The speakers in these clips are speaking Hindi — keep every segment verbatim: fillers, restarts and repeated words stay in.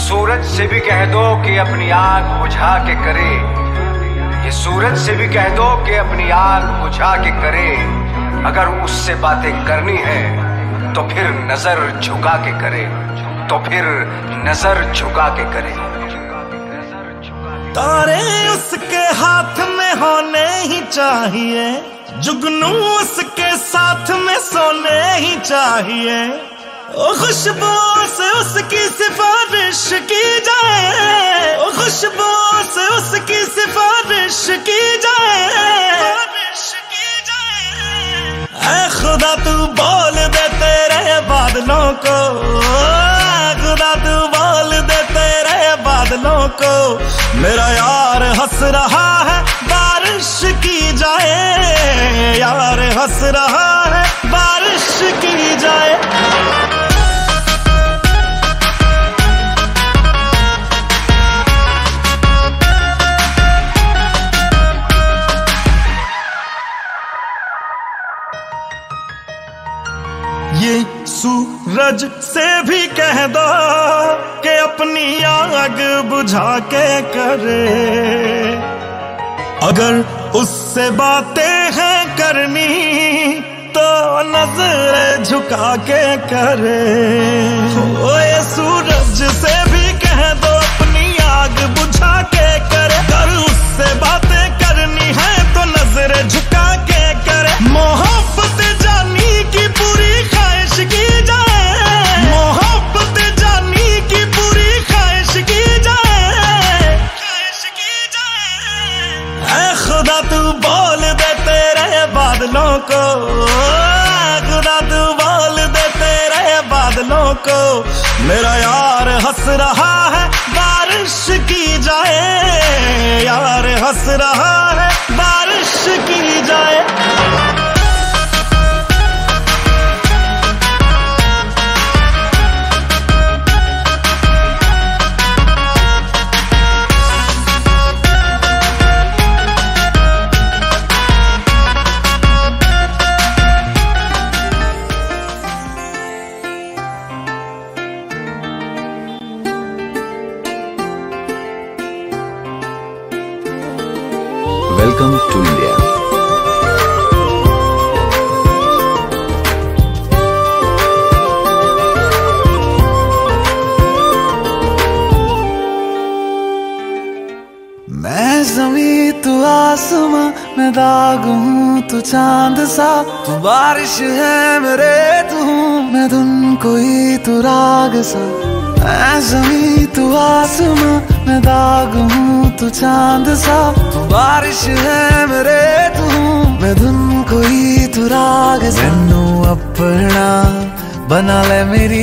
सूरज से भी कह दो कि अपनी आग बुझा के करे, ये सूरज से भी कह दो कि अपनी आग बुझा के करे। अगर उससे बातें करनी है तो फिर नजर झुका के करे, तो फिर नजर झुका के करे। तारे उसके हाथ में होने ही चाहिए, जुगनू उसके साथ में सोने ही चाहिए। खुशबू से उसकी सिफारिश की जाए, खुशबू से उसकी सिफारिश की जाए। ऐ खुदा तू बोल दे तेरे बादलों को, खुदा तू बोल दे तेरे बादलों को। मेरा यार हंस रहा है बारिश की जाए, यार हंस रहा है बारिश की जाए। ये सूरज से भी कह दो कि अपनी आग बुझा के करे। अगर उससे बातें हैं करनी तो नजर झुका के करे। ओ ये सूरज से भी कह दो अपनी आग बुझा के करे। अगर उससे बातें करनी है तो नजर झुका के करे। मोहब्बत जानी की पूरी की जाए, मोहब्बत जानी की पूरी ख्वाहिश की जाए, ख्वाहिश की जाए। ऐ खुदा तू बोल दे तेरे बादलों को, खुदा तू बोल दे तेरे बादलों को। मेरा यार हंस रहा है बारिश की जाए, यार हंस रहा है बारिश की जाए। Welcome to India. मैं ज़मीं तू आसमां, मैं दाग हूँ तू चांद सा, तू बारिश है मेरे तू हूँ मैं धुन कोई तू राग सा। मैं ज़मीं तू आसमां, मैं दाग हूँ तू चांद सा, तू बारिश है मेरे तू मैं धुन कोई तू राग सा। मैनू अपना बना ले मेरी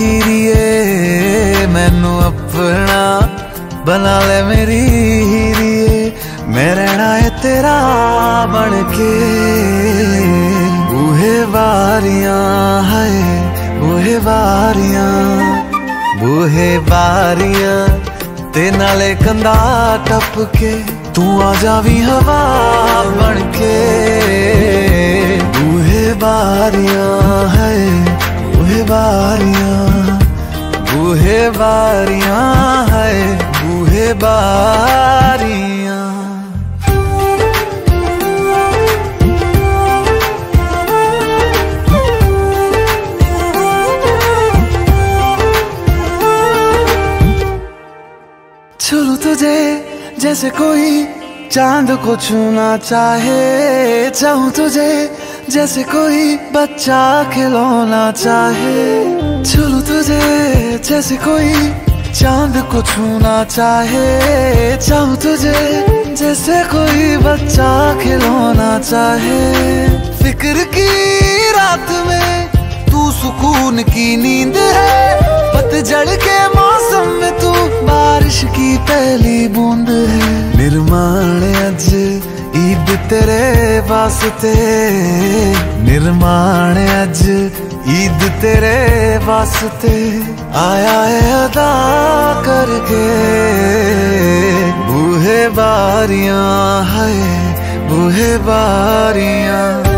हीरिए, मैनू अपना बना ले मेरी हीरिए। मैं रहना है तेरा बन के, बूहे बारियां है बूहे बारियां, बूहे बारियां ते नाले कंधा टपके। तू आ जावी हवा बनके, बूहे बारियां है बूहे बारियां, बूहे बारियां है बूहे बारियां। छुलू तुझे जैसे कोई चांद को छूना चाहे, चाहूं तुझे जैसे कोई बच्चा खिलौना चाहे। छुलू तुझे जैसे कोई चांद को छूना चाहे, चाहूं तुझे जैसे कोई बच्चा खिलौना चाहे। फिक्र की रात में तू सुकून की नींद है, पतझड़ के मौसम में तू बारिश की पहली बूंद है। निर्माण अज ईद तेरे वास्ते, निर्माण अज ईद तेरे वास्ते। आया है अदा करके, बूहे बारियां है बूहे बारियां।